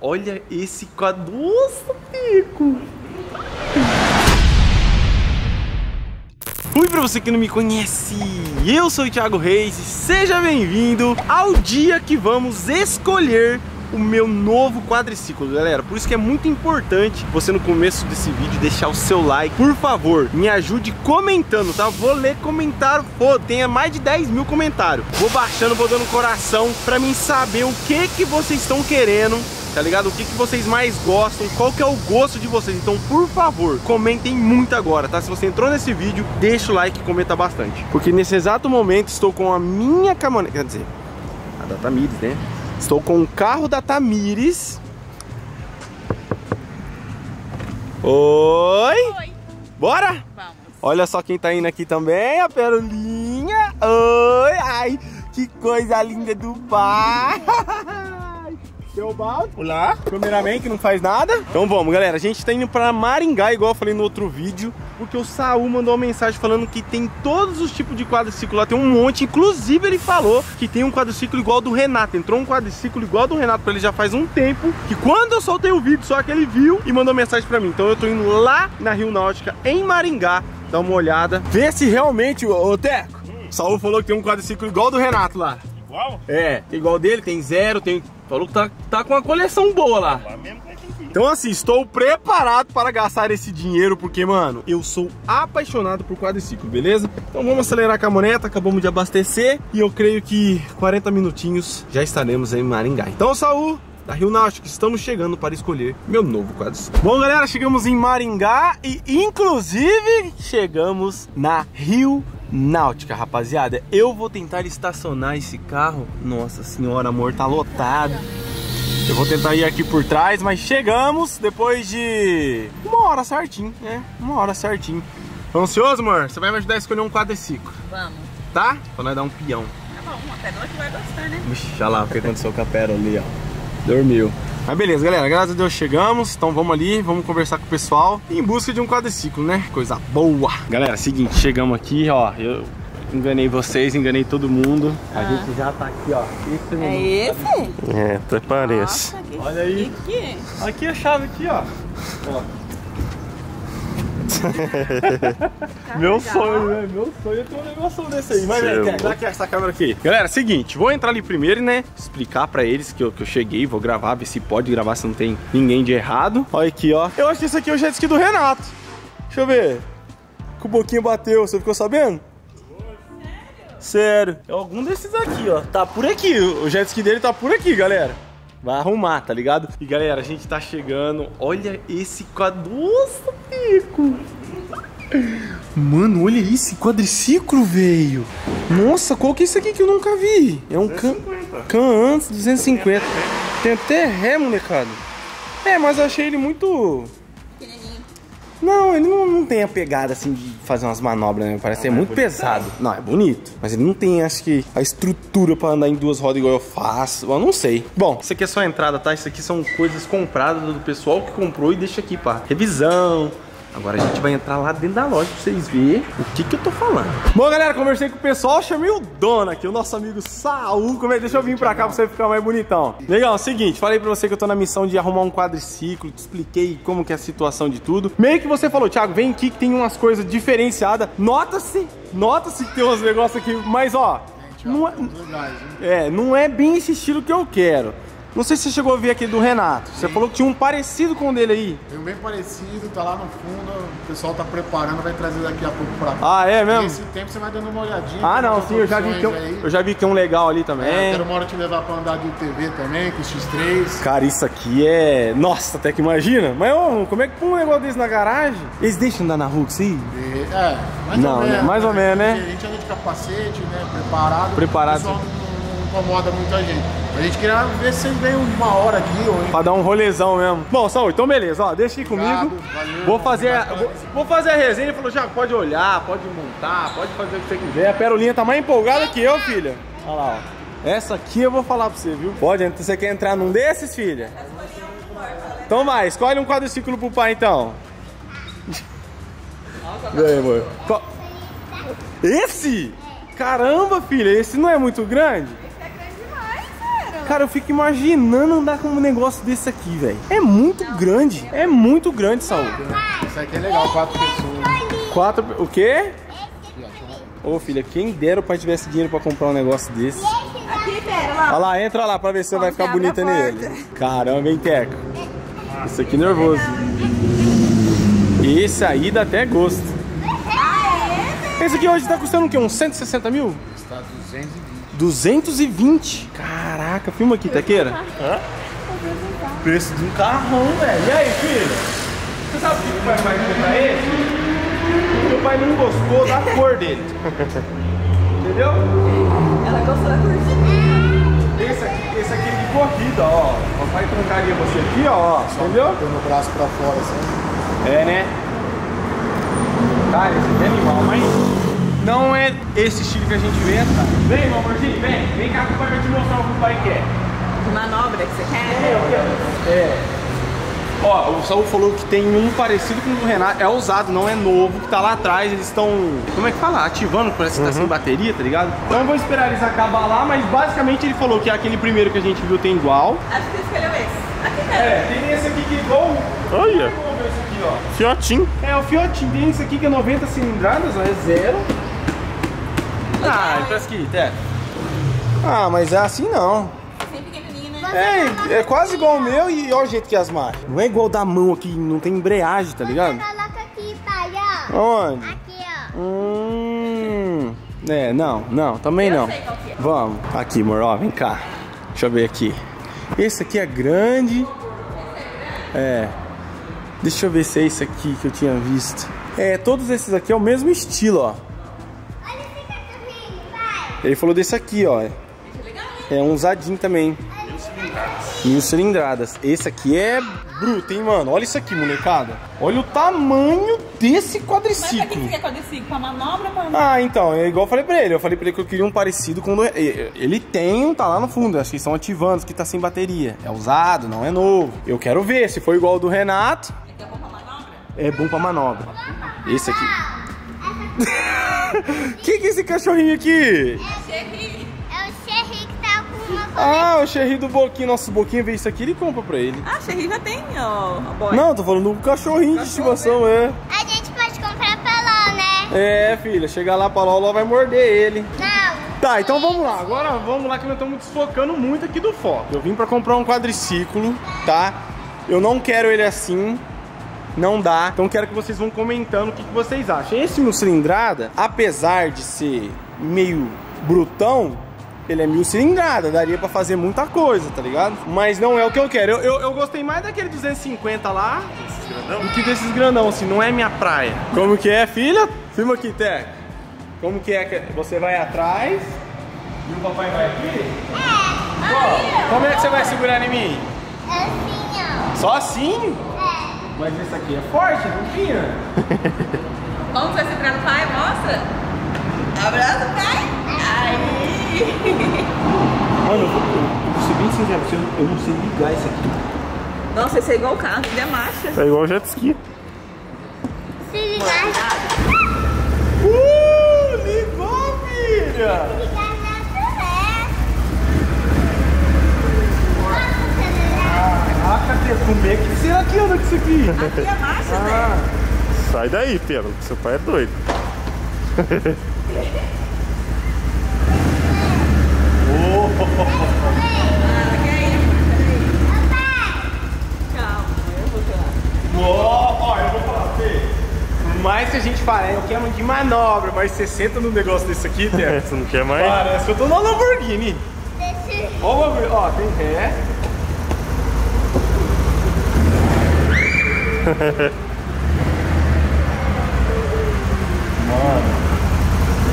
Olha esse quadro. Nossa, Pico! Oi, pra você que não me conhece, eu sou o Thiago Reis e seja bem-vindo ao dia que vamos escolher o meu novo quadriciclo, galera. Por isso que é muito importante você no começo desse vídeo deixar o seu like. Por favor, me ajude comentando, tá? Vou ler comentário, pô, tenha mais de 10 mil comentários. Vou baixando, vou dando coração pra mim saber o que vocês estão querendo, tá ligado? O que vocês mais gostam, qual que é o gosto de vocês. Então, por favor, comentem muito agora, tá? Se você entrou nesse vídeo, deixa o like e comenta bastante. Porque nesse exato momento estou com a minha caminhonete, quer dizer, a da Tamires, né? Estou com o carro da Tamires. Oi! Oi! Bora? Vamos! Olha só quem tá indo aqui também, a Perolinha. Oi! Ai, que coisa linda do pai! Seu balde. Olá, primeiramente que não faz nada. Então vamos, galera, a gente tá indo pra Maringá, igual eu falei no outro vídeo, porque o Saul mandou uma mensagem falando que tem todos os tipos de quadriciclo lá, tem um monte. Inclusive ele falou que tem um quadriciclo igual do Renato, entrou um quadriciclo igual do Renato pra ele já faz um tempo, que quando eu soltei o vídeo, só que ele viu e mandou mensagem pra mim. Então eu tô indo lá na Rio Náutica, em Maringá, dar uma olhada, ver se realmente, ô Teco, o Saul falou que tem um quadriciclo igual do Renato lá. Igual? É, igual dele, tem zero, tem... Falou que tá com uma coleção boa lá. Então assim, estou preparado para gastar esse dinheiro, porque, mano, eu sou apaixonado por quadriciclo, beleza? Então vamos acelerar a caminhoneta, acabamos de abastecer e eu creio que 40 minutinhos já estaremos em Maringá. Então, Saul, da Rio Náutica, estamos chegando para escolher meu novo quadriciclo. Bom, galera, chegamos em Maringá e, inclusive, chegamos na Rio Náutica, rapaziada. Eu vou tentar estacionar esse carro. Nossa senhora, amor, tá lotado. Eu vou tentar ir aqui por trás, mas chegamos depois de uma hora certinho, né? Uma hora certinho. Tô ansioso, amor? Você vai me ajudar a escolher um quadriciclo? Vamos. Tá? Pra nós dar um pião. Tá bom, uma pérola que vai gostar, né? Ixi, olha lá o que aconteceu com a pérola ali, ó. Dormiu. Mas beleza, galera, graças a Deus chegamos. Então vamos ali, vamos conversar com o pessoal em busca de um quadriciclo, né? Coisa boa. Galera, seguinte, chegamos aqui, ó. Eu enganei vocês, enganei todo mundo. A gente já tá aqui, ó. Esse é esse? É, até parece. Nossa, olha aí. Que? Aqui a chave aqui, ó. Meu sonho, né? Meu sonho é ter um negócio desse aí. Mas vem aqui, essa câmera aqui. Galera, seguinte, vou entrar ali primeiro, né? Explicar pra eles que eu cheguei, vou gravar, ver se pode gravar, se não tem ninguém de errado. Olha aqui, ó. Eu acho que isso aqui é o jet ski do Renato. Deixa eu ver. Que o boquinho bateu, você ficou sabendo? Sério? É algum desses aqui, ó. Tá por aqui, o jet ski dele tá por aqui, galera. Vai arrumar, tá ligado? E galera, a gente tá chegando. Olha esse quadro. Nossa, Pico! Mano, olha esse quadriciclo, velho. Nossa, qual que é isso aqui que eu nunca vi? É um Can-Am 250. Tem até ré, molecada. É, mas eu achei ele muito... Não, ele não tem a pegada assim de fazer umas manobras, né? Parece ser muito pesado. Não, é bonito. Mas ele não tem, acho que, a estrutura pra andar em duas rodas igual eu faço. Eu não sei. Bom, isso aqui é só a entrada, tá? Isso aqui são coisas compradas do pessoal que comprou e deixa aqui pra revisão. Agora a gente vai entrar lá dentro da loja pra vocês verem o que eu tô falando. Bom, galera, conversei com o pessoal, chamei o dono aqui, o nosso amigo Saul. Deixa eu vir pra cá pra você ficar mais bonitão. Legal, é o seguinte, falei pra você que eu tô na missão de arrumar um quadriciclo, te expliquei como que é a situação de tudo. Meio que você falou, Thiago, vem aqui que tem umas coisas diferenciadas. Nota-se que tem uns negócios aqui, mas ó, não é bem esse estilo que eu quero. Não sei se você chegou a ver aqui do Renato. Sim. Você falou que tinha um parecido com o dele aí. Tem um bem parecido, tá lá no fundo. O pessoal tá preparando, vai trazer daqui a pouco pra cá. Ah, é mesmo? Nesse tempo você vai dando uma olhadinha. Ah, não, sim, eu já vi que tem um legal ali também. É, eu quero uma hora te levar pra andar de TV também, com o X3. Cara, isso aqui é... Nossa, até que imagina. Mas, ô, como é que põe um negócio desse na garagem? Eles deixam andar na rua, sim? É, mais ou menos, né? A gente anda de capacete, né, preparado. O pessoal não incomoda muita gente. A gente queria ver se ele veio uma hora aqui hoje. Pra dar um rolezão mesmo. Bom, Saul, então beleza, ó, deixa aqui comigo. Valeu, vou fazer a resenha. Ele falou, Thiago, pode olhar, pode montar, pode fazer o que você quiser. A Perolinha tá mais empolgada que eu, filha. Olha lá, ó. Essa aqui eu vou falar pra você, viu? Pode, então você quer entrar num desses, filha? Então vai, escolhe um quadriciclo pro pai, então. Vem, amor. Esse? Caramba, filha, esse não é muito grande? Cara, eu fico imaginando andar com um negócio desse aqui, velho. É muito grande, Saul. Isso aqui é legal, 4 pessoas. 4... o quê? Ô, filha, quem dera o pai tivesse dinheiro pra comprar um negócio desse. Aqui, Pérola. Olha lá, entra lá pra ver se vai ficar bonita nele. Caramba, hein, Teca? Isso aqui é nervoso. Esse aí dá até gosto. Esse aqui hoje tá custando o quê? Uns 160 mil? Está 220. 220? Caraca, filma aqui, Taqueira. Hã? Preço de um carrão, velho. E aí, filho? Você sabe o que o pai vai comprar esse? Meu pai não gostou da cor dele. Entendeu? Ela gostou da cor. Esse aqui é de corrida, ó. O papai trancaria você aqui, ó. Só entendeu? Tem o braço pra fora, assim. É, né? Cara, esse aqui é animal, mas... não é esse estilo que a gente vê, tá? Vem, meu amorzinho, vem. Vem cá que o pai vai te mostrar o que o pai quer. Que manobra que você quer? É. Ó, o Saul falou que tem um parecido com o do Renato. É usado, não é novo, que tá lá atrás. Eles estão, como é que fala? Ativando, parece que tá sem bateria, tá ligado? Então eu vou esperar eles acabar lá, mas basicamente ele falou que aquele primeiro que a gente viu tem igual. Acho que ele escolheu esse. Aqui mesmo. É, tem esse aqui que é igual. Olha. Fiotinho. É, o fiotinho. Tem esse aqui que é 90 cilindradas, ó, é zero. Ah, parece que é. Ah, mas é assim não. É quase igual o meu e olha o jeito que as marcas. Não é igual da mão aqui, não tem embreagem, tá ligado? Coloca aqui, pai, ó. Onde? Aqui, ó. É, não, também não. Vamos. Aqui, amor, ó, vem cá. Deixa eu ver aqui. Esse aqui é grande. É. Deixa eu ver se é esse aqui que eu tinha visto. É, todos esses aqui é o mesmo estilo, ó. Ele falou desse aqui, ó. É um usadinho também. 1000 cilindradas. Esse aqui é bruto, hein, mano? Olha isso aqui, molecada. Olha o tamanho desse quadriciclo. Mas pra que você é quadriciclo? Pra manobra? Ah, então. É igual eu falei pra ele. Eu falei pra ele que eu queria um parecido com... ele tem um, tá lá no fundo. Acho que estão ativando, que tá sem bateria. É usado, não é novo. Eu quero ver se foi igual ao do Renato. É bom pra manobra? É bom pra manobra. Esse aqui... que é esse cachorrinho aqui? É o Xerri que tá com uma bolinha. Ah, o Xerri do Boquinho. Nosso Boquinho vê isso aqui, ele compra pra ele. Ah, o Xerri já tem, ó. Não, tô falando do cachorrinho de estimação, é. A gente pode comprar pra Ló, né? É, filha. Chegar lá pra Ló, o Ló vai morder ele. Não. Tá, então vamos lá. Agora vamos lá que nós estamos desfocando muito aqui do foco. Eu vim pra comprar um quadriciclo, tá? Eu não quero ele assim. Não dá. Então quero que vocês vão comentando o que vocês acham. Esse 1000 cilindrada, apesar de ser meio brutão, ele é 1000 cilindrada. Daria pra fazer muita coisa, tá ligado? Mas não é o que eu quero. Eu gostei mais daquele 250 lá do que desses grandão, assim. Não é minha praia. Como que é, filha? Filma aqui, Teca. Como que é que você vai atrás e o papai vai aqui? É. Como é que você vai segurar em mim? Assim, ó. Só assim? Mas esse aqui é forte, não tinha? Vamos vai segurar no pai, mostra. Abraça o pai. Aí. Mano, eu vou ser bem sincero, eu não sei ligar isso aqui. Nossa, esse é igual o carro, ele é marcha. É igual o jet ski. Se ligar. Ligou, filha. Se ligar na floresta. Como é que você anda com isso aqui? Aqui é marcha, né? Sai daí, Pedro, que seu pai é doido. Calma, eu vou falar. Ó, eu vou falar pra você. Por mais que a gente fale, eu quero de manobra, mas você senta num negócio desse aqui, Pedro. Você não quer mais? Parece que eu tô na Lamborghini. Ó, tem ré. Mano,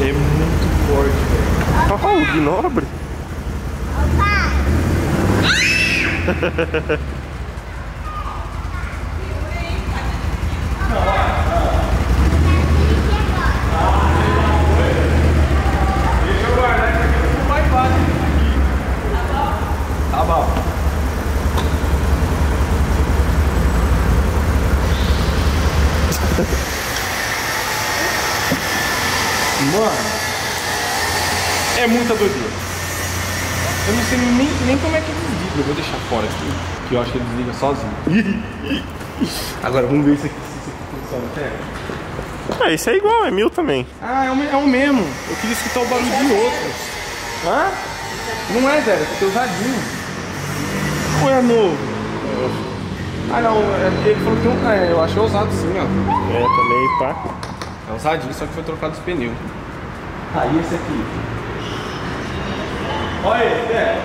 é muito forte, velho. Olha o gnobre. Opa! Deixa eu guardar isso aqui, não vai fácil isso aqui. Tá bom? Tá bom. Mano, é muita doideira. Eu não sei nem como é que desliga. Eu vou deixar fora aqui, que eu acho que ele desliga sozinho. Agora vamos ver isso aqui, se isso aqui funciona até. Ah, esse é igual, é mil também. Ah, é o mesmo. Eu queria escutar o barulho de outros. Hã? Não é, velho, é usadinho. Ou é novo? Ah, não, ele falou que tem um... eu achei ousado sim, ó. É, também, pá. É ousadinho, só que foi trocado os pneus. Ah, e esse aqui? Olha esse, é.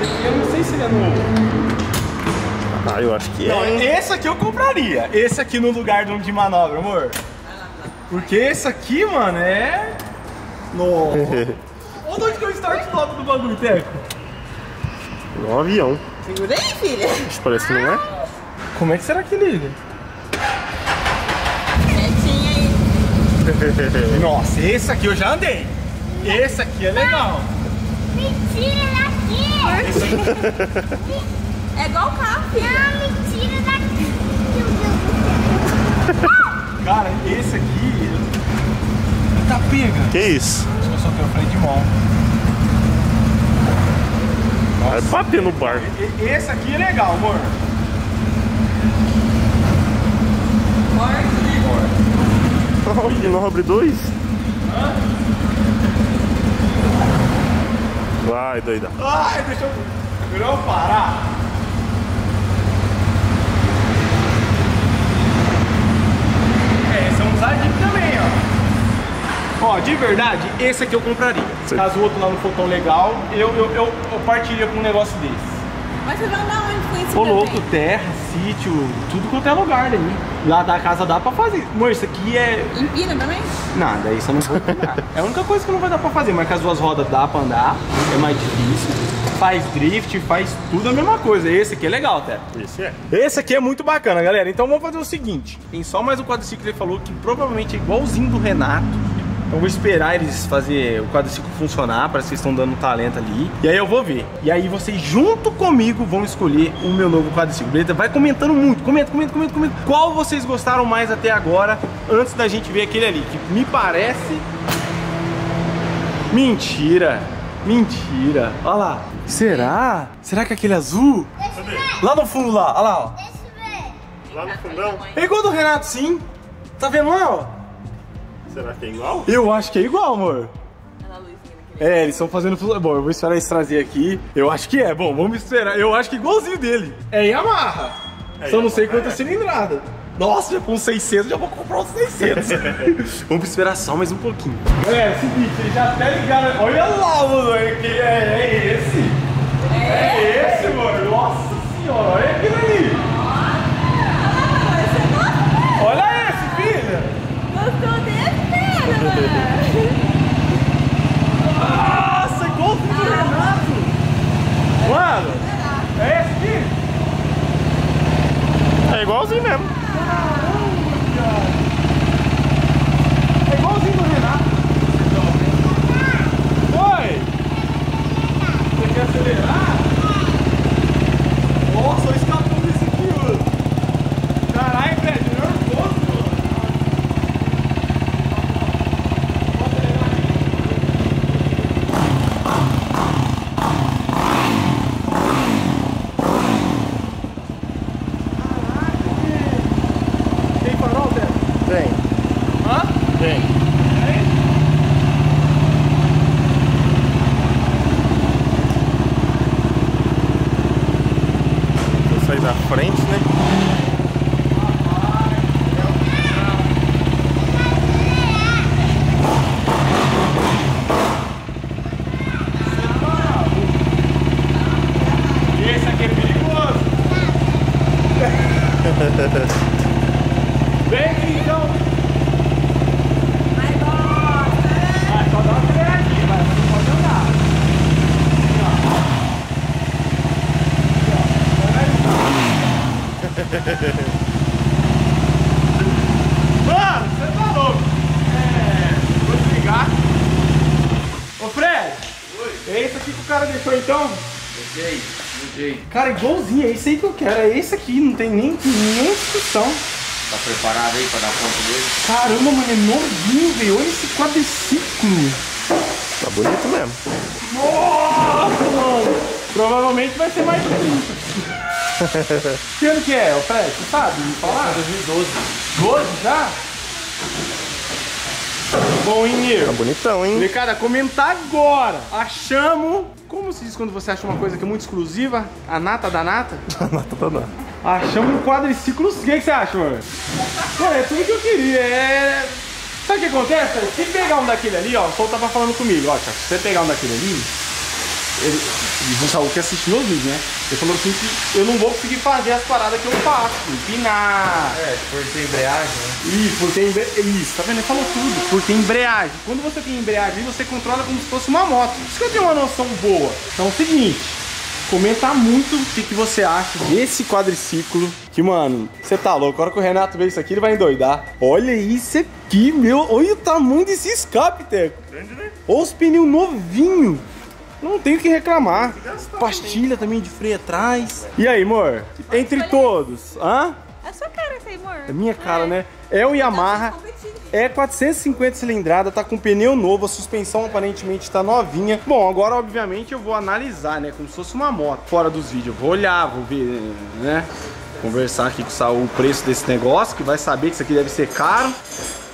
Esse aqui eu não sei se ele é novo. Ah, eu acho que não, é. Esse aqui eu compraria. Esse aqui no lugar de manobra, amor. Porque esse aqui, mano, é... Nossa. Olha onde que é o start top do bagulho, Teco. É um avião. Segura aí, filha. Parece que não é. Como é que será que liga? Aí. Nossa, esse aqui eu já andei. Esse aqui é legal. Mentira daqui. Esse aqui... É igual o carro. Não, mentira daqui. Meu Deus do céu. Cara, esse aqui... Tá pega. Que isso? Acho que eu só tenho freio de mão. Vai bater no barco. Esse aqui é legal, amor. De nobre 2? Vai, doida. Ai, deixa eu... Não parar. É, esse é um zadinho também, ó. Ó, de verdade, esse aqui eu compraria. Sim. Caso o outro lá não for tão legal, eu partiria com um negócio desse. Mas você vai andar onde com isso? Ô, louco, terra, sítio, tudo quanto é lugar daí. Lá da casa dá pra fazer. Amor, isso aqui é... Empina também? Nada, isso eu não vou empilhar. É a única coisa que não vai dar pra fazer, mas que as duas rodas dá pra andar, é mais difícil. Faz drift, faz tudo a mesma coisa. Esse aqui é legal até. Esse é. Esse aqui é muito bacana, galera. Então vamos fazer o seguinte. Tem só mais um quadriciclo que ele falou que provavelmente é igualzinho do Renato. Então vou esperar eles fazer o quadriciclo funcionar, parece que eles estão dando um talento ali. E aí eu vou ver. E aí vocês junto comigo vão escolher o meu novo quadriciclo. Beleza? Vai comentando muito. Comenta. Qual vocês gostaram mais até agora, antes da gente ver aquele ali, que me parece... Mentira. Olha lá. Será? Será que é aquele azul? Lá no fundo, lá. Olha lá, ó. Lá no fundão? É igual do Renato, sim. Tá vendo lá, ó? Será que é igual? Eu acho que é igual, amor. É, eles estão fazendo... Bom, eu vou esperar eles trazer aqui. Eu acho que é. Bom, vamos esperar. Eu acho que é igualzinho dele. É Yamaha. É, só não sei quantas cilindradas. Nossa, já com 600, já vou comprar os 600. Vamos esperar só mais um pouquinho. Galera, é o seguinte, eles já até ligaram. Olha lá, mano. É esse. É esse, mano. Nossa senhora. Olha aquilo ali. Olha esse, filha. Gostou desse, filha, mano? Nossa, igual o filho do Renato. Mano, é esse aqui? É igualzinho mesmo. Caramba, é igualzinho do Renato. Oi! Você quer acelerar? Nossa, eu escapou desse aqui. Caralho, velho, nervoso. Cara, igualzinho, é isso aí que eu quero, é esse aqui, não tem nem discussão. Tá preparado aí pra dar conta dele? Caramba, mano, é novinho, velho, olha esse quadriciclo. Tá bonito mesmo. Nossa, mano! Provavelmente vai ser mais de 30. Que ano que é, Fred? Você sabe me falar? 2012. 12 já? Bom, hein, tá bonitão, hein? Cara, comentar agora. Achamos... Como se diz quando você acha uma coisa que é muito exclusiva? A nata da nata? A nata da nata. Achamos um quadriciclo. O que você acha, mano? Mano, é tudo que eu queria. É... Sabe o que acontece? Se pegar um daquele ali, ó, o Saul tava falando comigo, ó, se você pegar um daquele ali, o Saul que assiste meus vídeos, né? Ele falou assim que eu não vou conseguir fazer as paradas que eu faço, empinar. É, por ter embreagem, né? Isso, por ter embreagem. Isso, tá vendo? Ele falou tudo, por ter embreagem. Quando você tem embreagem, você controla como se fosse uma moto. Por isso que eu tenho uma noção boa. Então é o seguinte, comenta muito o que você acha desse quadriciclo. Que, mano, você tá louco. A hora que o Renato vê isso aqui, ele vai endoidar. Olha isso aqui, meu. Olha o tamanho desse escape, Teco. Grande, né? Olha os pneus novinhos. Não tenho o que reclamar. Pastilha também de freio atrás. E aí, amor? Entre todos. Hã? É sua cara essa aí, amor. É minha cara, né? É o Yamaha. É 450 cilindrada, tá com pneu novo, a suspensão aparentemente tá novinha. Bom, agora obviamente eu vou analisar, né? Como se fosse uma moto. Fora dos vídeos, eu vou olhar, vou ver, né? Conversar aqui com o Saul o preço desse negócio, que vai saber que isso aqui deve ser caro.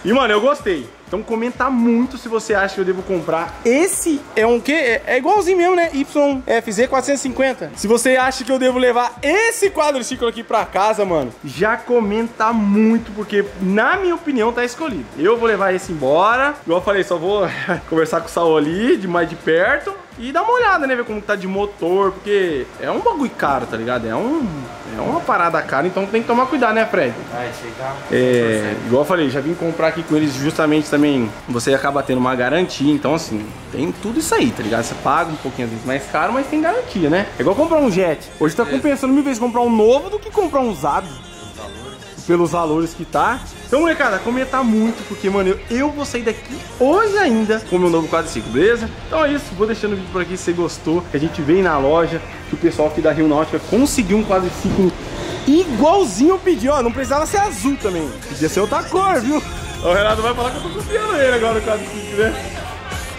E, mano, eu gostei. Então comenta muito se você acha que eu devo comprar. Esse é um quê? É igualzinho mesmo, né? YFZ 450. Se você acha que eu devo levar esse quadriciclo aqui pra casa, mano, já comenta muito, porque na minha opinião tá escolhido. Eu vou levar esse embora. Igual eu falei, só vou conversar com o Saul ali, de mais de perto, e dar uma olhada, né? Ver como tá de motor, porque é um bagulho caro, tá ligado? É uma parada cara, então tem que tomar cuidado, né, Fred? É, igual eu falei, já vim comprar aqui com eles justamente também, você acaba tendo uma garantia, então assim, tem tudo isso aí, tá ligado? Você paga um pouquinho às vezes mais caro, mas tem garantia, né? É igual comprar um Jet. Hoje tá compensando mil vezes comprar um novo do que comprar um usado. Pelos valores que tá. Então, molecada, comentar muito, porque, mano, eu vou sair daqui hoje ainda com o meu novo quadriciclo, beleza? Então é isso, vou deixando o vídeo por aqui, se você gostou, que a gente veio na loja, que o pessoal aqui da Rio Náutica conseguiu um quadriciclo igualzinho eu pedi, ó, não precisava ser azul também, podia ser outra cor, viu? O Renato vai falar que eu tô copiando ele agora no quadriciclo, né?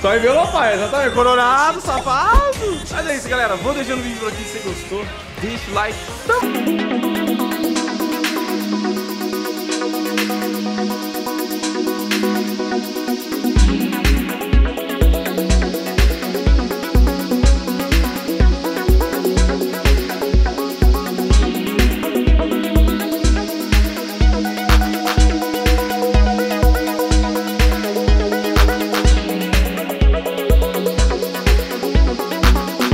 Só envelopar, exatamente, colorado, safado. Mas é isso, galera, vou deixando o vídeo por aqui, se você gostou, deixa o like, tamo!